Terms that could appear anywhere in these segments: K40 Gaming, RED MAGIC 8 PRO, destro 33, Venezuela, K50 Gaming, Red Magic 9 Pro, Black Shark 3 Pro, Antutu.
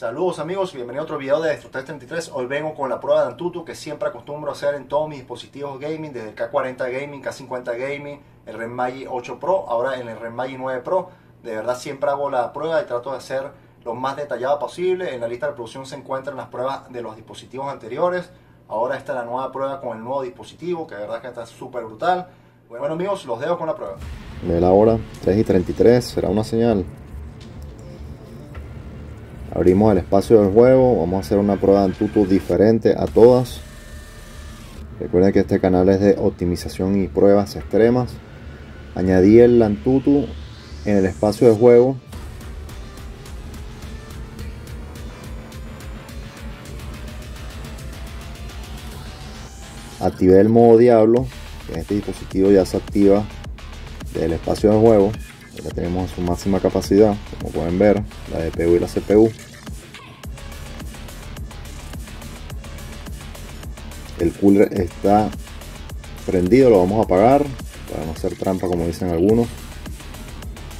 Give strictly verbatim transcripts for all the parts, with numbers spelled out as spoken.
Saludos amigos, bienvenidos a otro video de destro treinta y tres. Hoy vengo con la prueba de Antutu que siempre acostumbro hacer en todos mis dispositivos gaming, desde el K cuarenta Gaming, K cincuenta Gaming, el Red Magic ocho Pro, ahora en el Red Magic nueve Pro. De verdad siempre hago la prueba y trato de hacer lo más detallada posible. En la lista de producción se encuentran las pruebas de los dispositivos anteriores. Ahora está la nueva prueba con el nuevo dispositivo, que de verdad que está súper brutal. Bueno amigos, los dejo con la prueba. Ve la hora, tres y treinta y tres, será una señal. Abrimos el espacio del juego, vamos a hacer una prueba de Antutu diferente a todas. Recuerden que este canal es de optimización y pruebas extremas. Añadí el Antutu en el espacio de juego. Activé el modo diablo, que en este dispositivo ya se activa desde el espacio de juego. Ya tenemos su máxima capacidad, como pueden ver, la D P U y la C P U. El cooler está prendido, lo vamos a apagar para no hacer trampa como dicen algunos.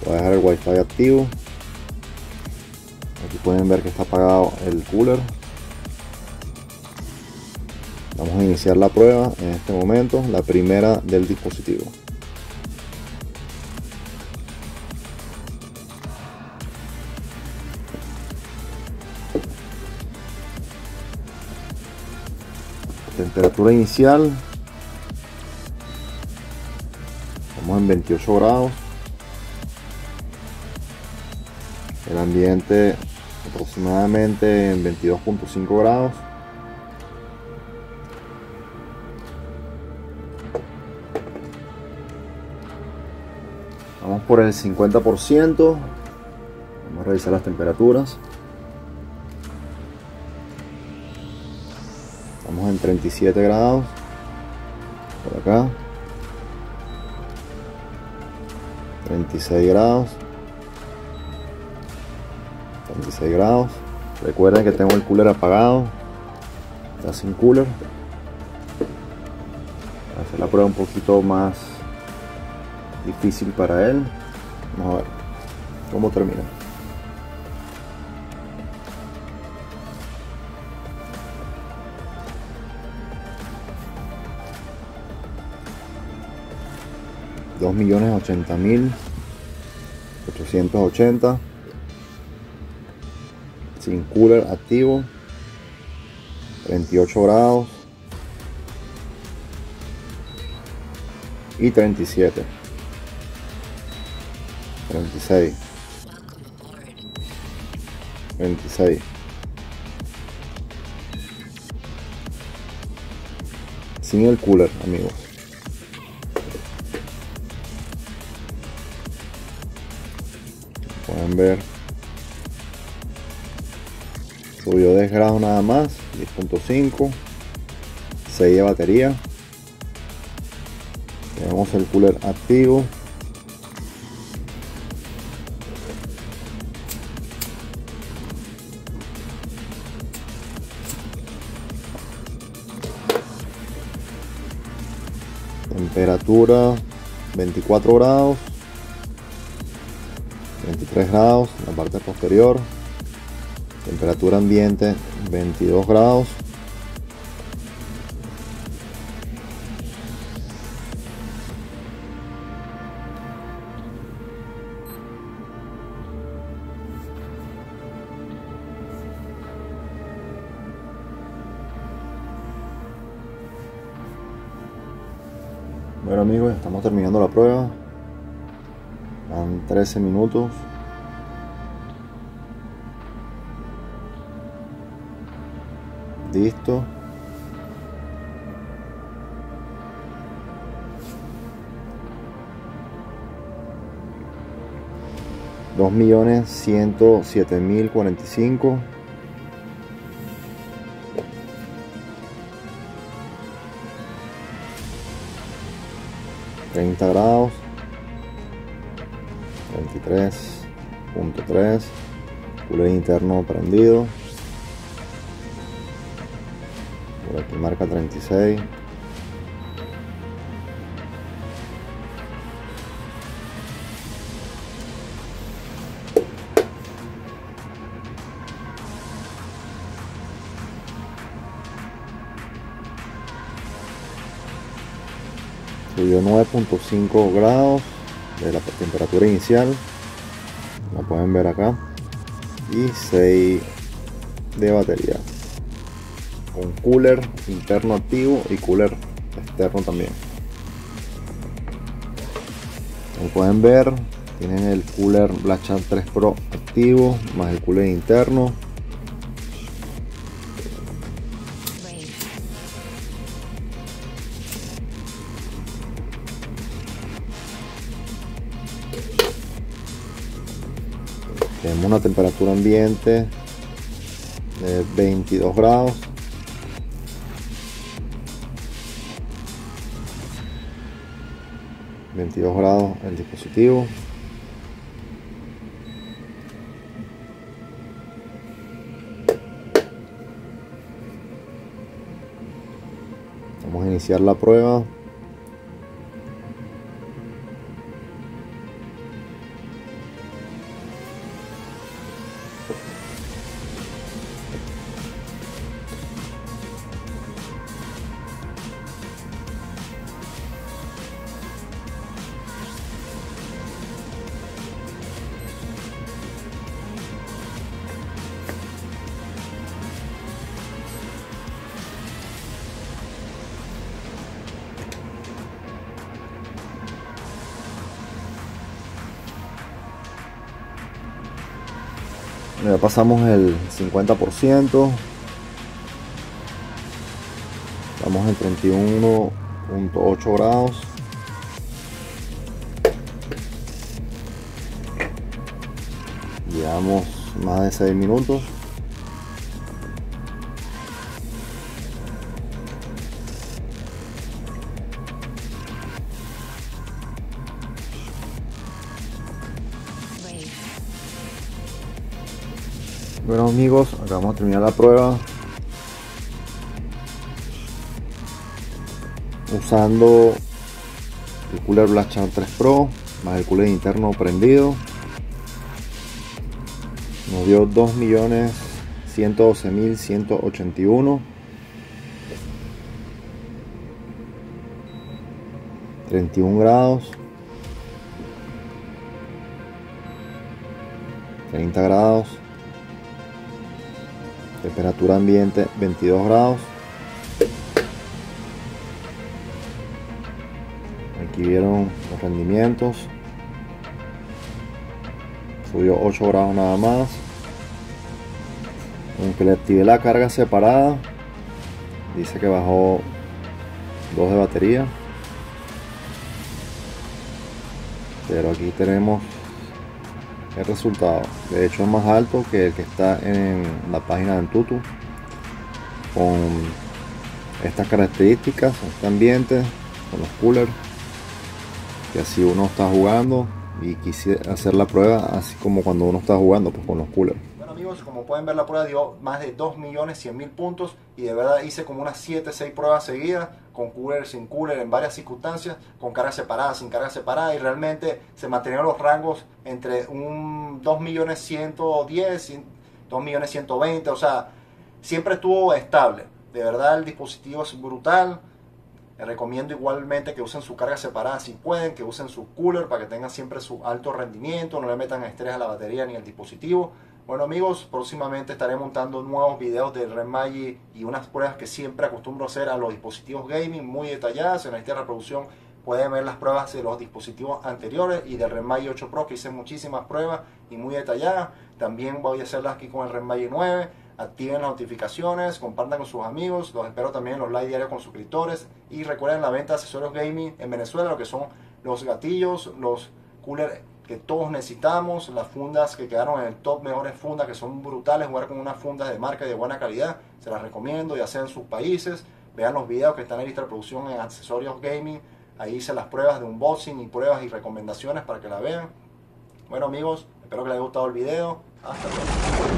Voy a dejar el wifi activo. Aquí pueden ver que está apagado el cooler. Vamos a iniciar la prueba en este momento, la primera del dispositivo. Temperatura inicial, estamos en veintiocho grados, el ambiente aproximadamente en veintidós punto cinco grados, vamos por el cincuenta por ciento, vamos a revisar las temperaturas. En treinta y siete grados por acá, treinta y seis grados, treinta y seis grados. Recuerden que tengo el cooler apagado, está sin cooler. Voy a hacer la prueba un poquito más difícil para él. Vamos a ver cómo termina. dos millones ochenta mil ochocientos ochenta sin cooler activo, treinta y ocho grados y treinta y siete treinta y seis treinta y seis, sin el cooler amigos. Pueden ver, subió diez grados nada más, diez punto cinco, seis de batería. Tenemos el cooler activo, temperatura veinticuatro grados, veintitrés grados, la parte posterior, temperatura ambiente veintidós grados, bueno amigos, estamos terminando la prueba. Van trece minutos. Listo. dos millones ciento siete mil cuarenta y cinco. treinta grados. veintitrés punto tres, cooler interno prendido, por aquí marca treinta y seis, subió nueve punto cinco grados de la temperatura inicial, la pueden ver acá, y seis de batería, con cooler interno activo y cooler externo también. Como pueden ver, tienen el cooler Black Shark tres Pro activo, más el cooler interno. Tenemos una temperatura ambiente de veintidós grados. veintidós grados el dispositivo. Vamos a iniciar la prueba. Ya pasamos el cincuenta por ciento, estamos en treinta y uno punto ocho grados. Llevamos más de seis minutos. Bueno amigos, acá vamos a terminar la prueba usando el cooler Black Shark tres Pro más el cooler interno prendido. Nos dio dos millones ciento doce mil ciento ochenta y uno, treinta y uno grados, treinta grados, temperatura ambiente veintidós grados. Aquí vieron los rendimientos, subió ocho grados nada más. Aunque le activé la carga separada, dice que bajó dos de batería, pero aquí tenemos el resultado. De hecho es más alto que el que está en la página de Antutu, con estas características, este ambiente, con los coolers, que así uno está jugando. Y quise hacer la prueba así como cuando uno está jugando, pues con los coolers. Bueno amigos, como pueden ver, la prueba dio más de dos millones cien mil puntos, y de verdad hice como unas siete, seis pruebas seguidas, con cooler, sin cooler, en varias circunstancias, con carga separada, sin carga separada, y realmente se mantenían los rangos entre un dos millones ciento diez, dos millones ciento veinte, o sea, siempre estuvo estable. De verdad el dispositivo es brutal. Les recomiendo igualmente que usen su carga separada si pueden, que usen su cooler para que tengan siempre su alto rendimiento, no le metan estrés a la batería ni al dispositivo. Bueno amigos, próximamente estaré montando nuevos videos de Red Magic y unas pruebas que siempre acostumbro hacer a los dispositivos gaming, muy detalladas. En esta reproducción pueden ver las pruebas de los dispositivos anteriores y del Red Magic ocho Pro, que hice muchísimas pruebas y muy detalladas. También voy a hacerlas aquí con el Red Magic nueve. Activen las notificaciones, compartan con sus amigos, los espero también en los live diarios con suscriptores, y recuerden la venta de accesorios gaming en Venezuela, lo que son los gatillos, los coolers que todos necesitamos, las fundas que quedaron en el top, mejores fundas que son brutales, jugar con unas fundas de marca y de buena calidad, se las recomiendo, ya sea en sus países, vean los videos que están en esta reproducción en accesorios gaming, ahí hice las pruebas de unboxing y pruebas y recomendaciones para que la vean. Bueno amigos, espero que les haya gustado el video, hasta luego.